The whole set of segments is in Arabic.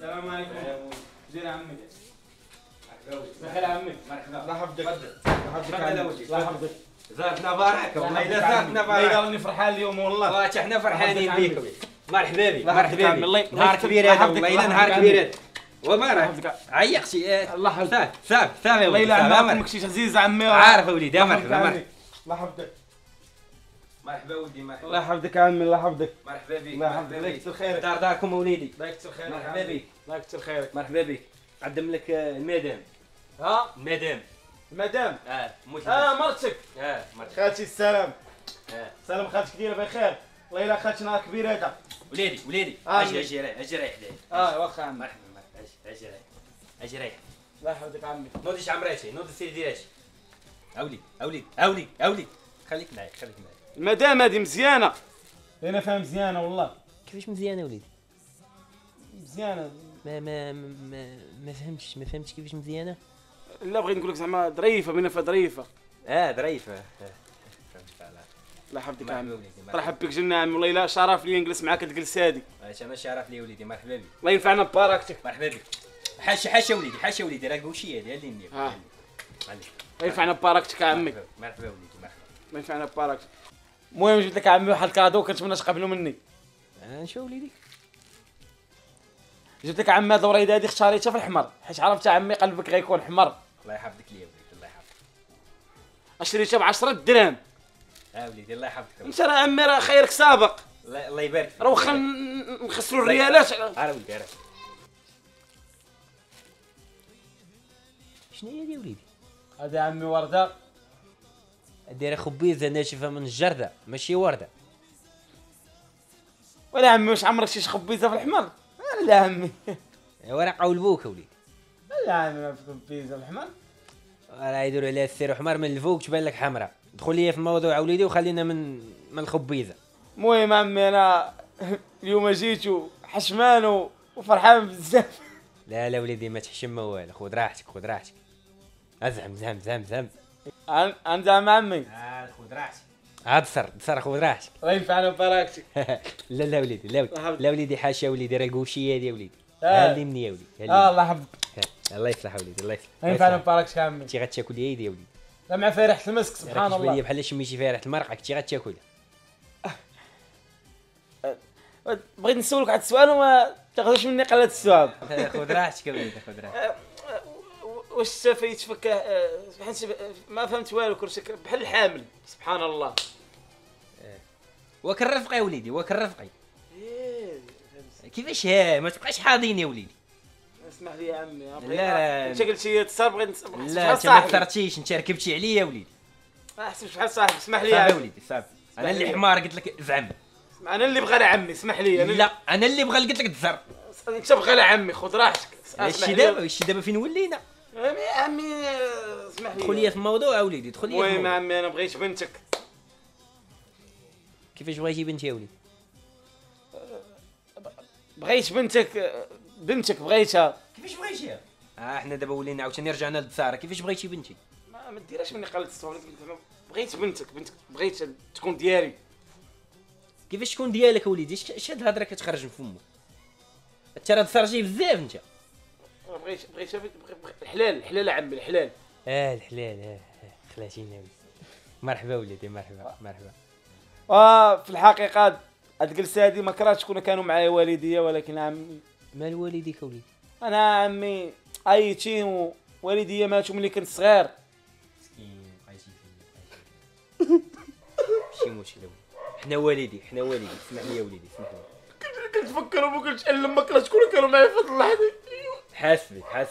السلام عليكم يا ابوي. زين عمي. دخل عمي. مرحبا. الله يحفظك. الله يحفظك. زادنا بارك والله الا زادنا بارك. والله فرحان اليوم والله. احنا فرحانين بيكم. مرحبا بك. مرحبا بك. نهار كبير هذا والله الا نهار كبير. وما راك عيق شي. الله يحفظك. ساف ساف يا ولدي. الله يلا عمك شي عزيز عمي. عارف يا وليدي. مرحبا مرحبا. الله يحفظك. مرحبا ولدي مرحبا. الله يحفظك يا عمي الله يحفظك. مرحبا بك. الله يحفظك. الله يكثر خيرك. دار داركم وليدي. الله يكثر خيرك. مرحبا بك. الله يكثر خيرك. مرحبا بك. قدم لك المدام. ها؟ المدام. المدام؟ مرتك. مرتك. خالتي السلام. سلام خالتك دايره بخير. الله يلا خالتي نهار كبير هذا. وليدي وليدي. اجي اجي رايح اجي رايح ليه. واخا عمي. مرحبا مرحبا. اجي رايح. اجي رايح. الله يحفظك عمي. نوضيش عمراتي نوضي سيري ديراتي. اولي اولي اولي اولي. خليك معايا خليك معايا. المدام هادي مزيانه انا فاهم مزيانه والله. كيفاش مزيانه وليدي؟ مزيانه ما فهمتش كيفاش مزيانه. لا بغيت نقول لك زعما ظريفه من فظريفه. ظريفه فهمتك. على الله يحفظك عمي. مرحبا بك جنة عمي والله الا شرف لي نجلس معاك هاد الجلسه هادي. انا شرف لي وليدي. مرحبا بك. الله ينفعنا ببركتك. مرحبا بك. حاشا وليدي حاشا وليدي راه كوشيه هادي اللي نيب. الله ينفعنا ببركتك عمي. مرحبا وليدي مرحبا. الله ينفعنا ببركتك. المهم جبت لك عمي واحد الكادو كنتمنى تقبلو مني. شو وليدي؟ جبت لك عمي هاد الوريده هادي اختاريتها في الحمر حيت عرفت عمي قلبك غيكون حمر. الله يحفظك ليا وليدي الله يحفظك. اشريتها ب 10 درهم. وليدي الله يحفظك. انت راه عمي راه خيرك سابق. الله يبارك فيك. راه واخا نخسروا الريالات. وليدي راه شنو هي هادي وليدي؟ هادي عمي ورده دايره خبيزه ناشفه من الجرده ماشي ورده. ولا عمي واش عمرك شي خبيزه في الحمر؟ لا عمي ورقه والبوك وليدي. لا عمي في خبيزه الحمر راه يديروا عليها السير حمر من الفوق تبان لك حمراء. دخل لي في الموضوع وليدي وخلينا من الخبيزه. المهم عمي انا اليوم جيت وحشمان وفرحان بزاف. لا وليدي ما تحشم ما والو. خذ راحتك خذ راحتك. ازعم زعم زعم زعم انت عمي. خذ راحتك. دسر خذ راحتك. الله ينفعنا ببركتك. لا وليدي لا وليدي حاشا وليدي راه كوشيه هادي يا وليدي. علمني يا وليدي. الله يحفظك. الله يصلح وليدي الله يصلح. الله ينفعنا ببركتك يا عمي. انت غتاكل يدي يا وليدي. لا مع فريحه المسك سبحان الله. هي بحال شميتي فريحه المرقه كنتي غتاكلها. بغيت نسولك واحد السؤال وما تاخذوش مني قلة الصواب. خذ راحتك يا وليدي خذ راحتك. واش سافيت فك ما فهمت والو. كرسيك بحال الحامل سبحان الله. واك الرفقي يا وليدي واك الرفقي. كيفاش ما تبقاش حاضين يا وليدي. اسمح لي يا عمي. لا انت قلتي تصر بغيت لا انت ما اخترتيش انت ركبتي عليا يا وليدي. احسب شحال صاحبي. اسمح لي يا وليدي صافي. انا اللي حمار قلت لك زعم. انا اللي بغى عمي اسمح لي. لا انا اللي بغى قلت لك تزر. انت بغى عمي خذ راحتك. الشي دابا فين ولينا عمي. اسمح لي دخل ليا في الموضوع اوليدي دخل ليا. المهم عمي انا بغيت بنتك. كيفاش بغيتي بنتي يا وليدي؟ بغيت بنتك بغيتها. كيفاش بغيتيها؟ حنا دابا ولينا عاوتاني رجعنا للدساره. كيفاش بغيتي بنتي؟ ما ديرهاش مني قلت الصواب. بغيت بنتك بغيت تكون ديالي. كيفاش تكون ديالك وليدي؟ اش هاد الهضره كتخرج من فمك؟ انت راه تسرجي بزاف انت. بغيت الحلال الحلال عمي الحلال. الحلال. خلاتينا. مرحبا وليدي مرحبا مرحبا. في الحقيقه هاد الجلسه هادي ما كرهتش كون كانوا معايا والديا ولكن عمي. مال والديك وليدي؟ انا عمي عيتين ووالديا ماتوا ملي كنت صغير. مسكين عايشين فيا. ماشي مشكل حنا والدي اسمح لي يا وليدي اسمح لي. كنت نفكر وكنتألم ما كرهتش كون كانوا معايا في هاد اللحظه. حاس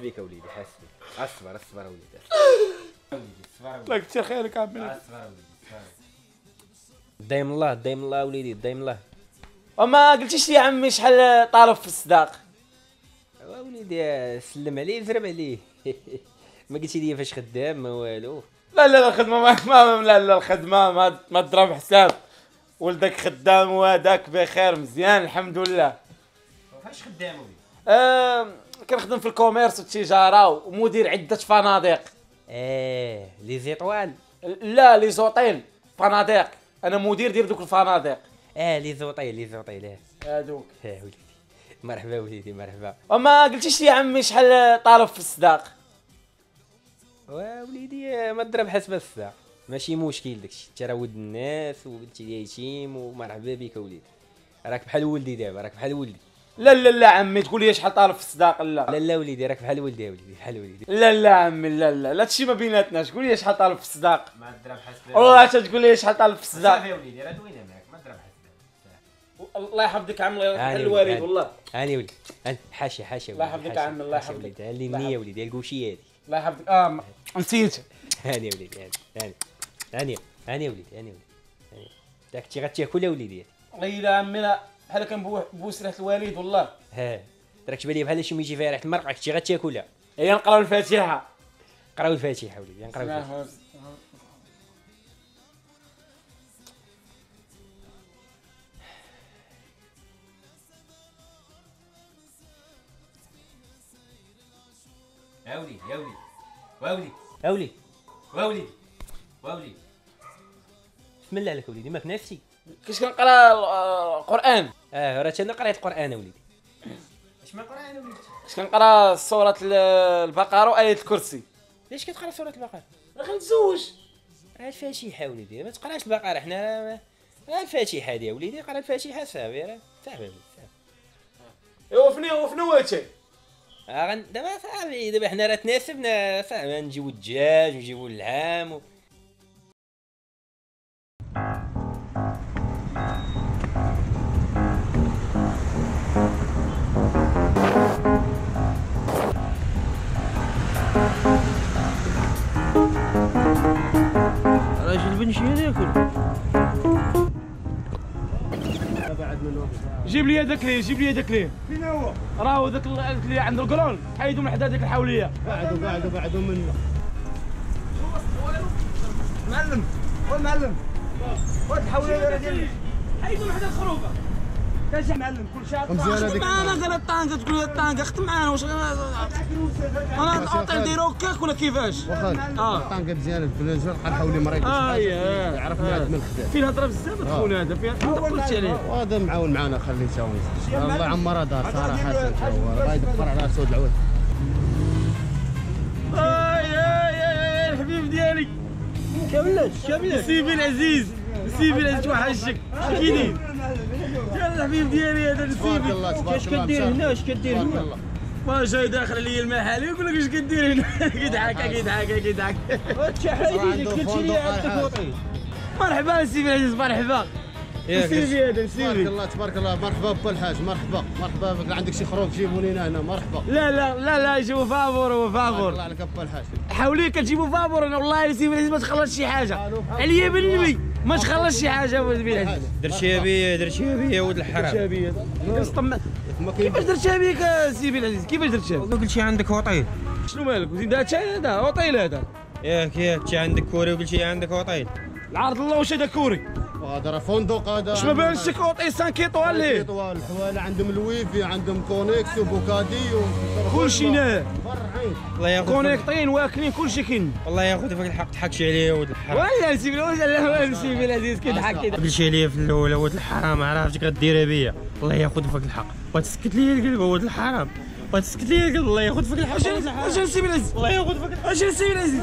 بك يا وليدي حاس بك. اصبر يا وليدي اصبر. الله يكثر خيرك عمي. اصبر يا وليدي دايم الله دايم الله وليدي دايم الله. وما قلتيش لي عمي شحال طالب في الصداق؟ وليدي سلم عليه زرب عليه. ما قلتي لي فاش خدام ما والو. لا الخدمه لا الخدمه ما تضرب حساب. ولدك خدام وهذاك بخير مزيان الحمد لله. فاش خدام وليدي؟ كنخدم في الكوميرس والتجاره ومدير عده فنادق. لي زيطوال. لا لي زوطين فنادق. انا مدير ديال دوك الفنادق. لي زوطيل هادوك. وليدي مرحبا وليدي مرحبا. وما قلتيش لي عمي شحال طالب في الصداق؟ وليدي ما تضرب حسب الساعة، ماشي مشكل داكشي، انت راه ود الناس وبنتي اليتيم ومرحبا بك وليدي، راك بحال ولدي دابا، راك بحال ولدي. لا لا لا عمي تقول لي شحال طالب في الصداق. لا لا لا وليدي راك بحال ولدي وليدي، بحال ولدي. لا لا عمي لا لا لا تشي ما بيناتنا، تقول لي شحال طالب في الصداق. ما تضرب حسب والله حتى تقول لي شحال طالب في الصداق. صافي وليدي راه دوينا معاك، ما تضرب حسب. الله يحفظك عم الوالد والله. هاني وليدي، حاشا حاشا الله يحفظك عم، الله يحفظك. هاني النية وليدي، الكوشية هادي. الله يحفظك نسيت. هاني وليدي هاني هاني هاني وليدي هاني وليدي هاني. انت كنتي غتاكل وليدي؟ والله الا عمي لا بحال كنبوس ريحه الوالد والله. ها راك تبان لي بحال شي يجي فيها ريحه المرق، كنتي غتاكلها. هيا نقراو الفاتحه، نقراو الفاتحه وليدي، نقراو الفاتحه. يا وليدي يا وليدي واوليدي واوليدي واوليدي واوليدي بسم الله عليك وليدي ما تنافسي. كاش كنقرا القران؟ راه حتى انا قريت القران وليدي. اش ما قرا انا وليدي؟ كاش كنقرا سوره البقره وايه الكرسي. ليش كتقرا سوره البقره؟ راه غنتزوج. راه الفاتحه وليدي ما تقراش البقره، حنا راه الفاتحه ديال وليدي، قرا الفاتحه صافي راه صافي. وفنو هادشي دابا صافي، دابا حنا راه تناسبنا صافي، نجيبو الدجاج ونجيبو اللحم. راجل بنشي هذا ياكل. جيب لي هذاك ليه، جيب لي هذاك ليه. فين هو؟ راهو ذاك اللي عند الكرون، حيدو من حدا هذيك الحاوليه. بعدو بعدو بعدو منه. معلم هو المعلم، واد الحاوليه راه ديالي، حيدو من حدا الخروبه. كاجي معلم كل شيء غلط معانا، غير الطانكه تقول لي الطانكه خت معانا. واش انا الاوطيل ديرو هكاك ولا كيفاش؟ الطانكه مزيانه بالنسبه للحاوليه مريضه، عرفنا عاد من الخدام فين هضره بزاف الخون هذا فيها. قلت عليه هذا معاون معانا، خليته الله عمرها دار صراحه، الله يدبر على سود العود. يا الحبيب ديالي كملت كملت سيبي العزيز، سيبي العزيز وحشك كيدير يا الحبيب ديالي هذا نسيبي. كاش كدير هنا؟ اش كدير هنا؟ ما جاي داخل عليا المحل يقول لك اش كدير هنا؟ كيضحك كيضحك كيضحك. هادشي حيديك قلتي لي عندك وطي. مرحبا سيدي العزيز مرحبا. نسيبي هذا نسيبي. تبارك الله تبارك الله، مرحبا با الحاج مرحبا مرحبا. عندك شي خروج جيبوا لينا هنا مرحبا. لا لا لا لا جيبوا فابور فابور. الله عليك با الحاج. حاولي كتجيبوا فابور، انا والله سيدي العزيز ما تخلصش شي حاجه عليا بالنبي، ما تخلصش شي حاجه ولد بلادي. درتيها بيا درتيها بيا ولد الحرام، درتيها بيا. كيفاش درتيها بيك سي بلادي؟ كيفاش درتيها؟ قلتي عندك اوطيل. شنو مالك زيد هذا اوطيل هذا؟ ياك ياك قلتي عندك كوري وقلتي عندك اوطيل. العرض الله واش هذا كوري؟ هذا راه فندق، هذا واش ما بانش لك اوطيل 5 ايطوال ليه؟ 5 ايطوال الحواله عندهم الويفي عندهم كونيكس وبوكادي كلشي هنا الله ياخذ، كونيكطين واكلين كلشي كاين. الله ياخذ فيك الحق، تضحكش عليا ولد الحرام. ولا سيبي ولا سيبي العزيز كيضحك كيضحك. قلتي عليا في الاولى ولد الحرام، عرفتك غديرها بيا. الله ياخذ فيك الحق، وتسكت لي القلب ولد الحرام، وتسكت لي القلب. الله ياخذ فيك الحق، اجي سيبي العزيز الله ياخذ فيك الحق، اجي سيبي العزيز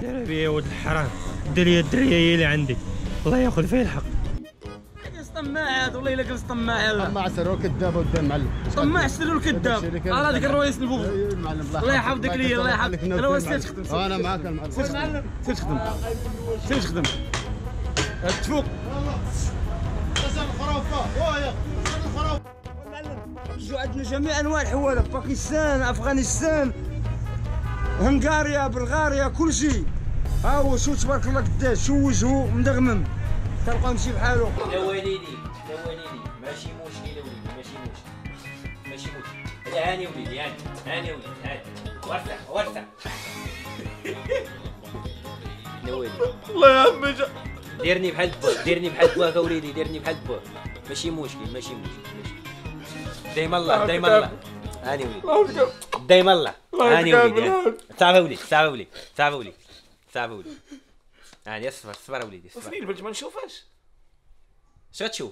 ديرها بيا ولد الحرام. دير لي الدريه هي اللي عندي، الله ياخذ فيه الحق. طماع هذا والله الا كان طماع هذا. طماع سرور كذاب قدام معلم. طماع سرور كذاب. راه هذاك الرويس البوب. الله يحفظك ليا الله يحفظك. انا واسير تخدم. انا معاك المعلم. سير تخدم. سير تخدم. تفوق. قسم الخرافه. واه قسم الخرافه. المعلم رجعوا عندنا جميع انواع الحواله، باكستان، افغانستان، هنغاريا، بلغاريا، كل شيء. ها هو شو تبارك الله قداش، شو وجهه مدغمم. تلقى مشي بحالو. يا وليدي يا وليدي ماشي مشكل وليدي، ماشي مشكل ماشي مشكل. هاني وليدي هاني هاني وليدي هاني، ورسع ورسع. يا وليدي الله يا عمي ديرني بحال با، ديرني بحال با وليدي، ديرني بحال با. ماشي مشكل ماشي مشكل، دايما الله دايما الله. هاني وليدي دايما الله. هاني وليدي صافي وليدي صافي وليدي صافي وليدي صافي وليدي. يعني اصبر اصبر وليدي اصبر. وفين البنت ما نشوفهاش؟ اش غتشوف؟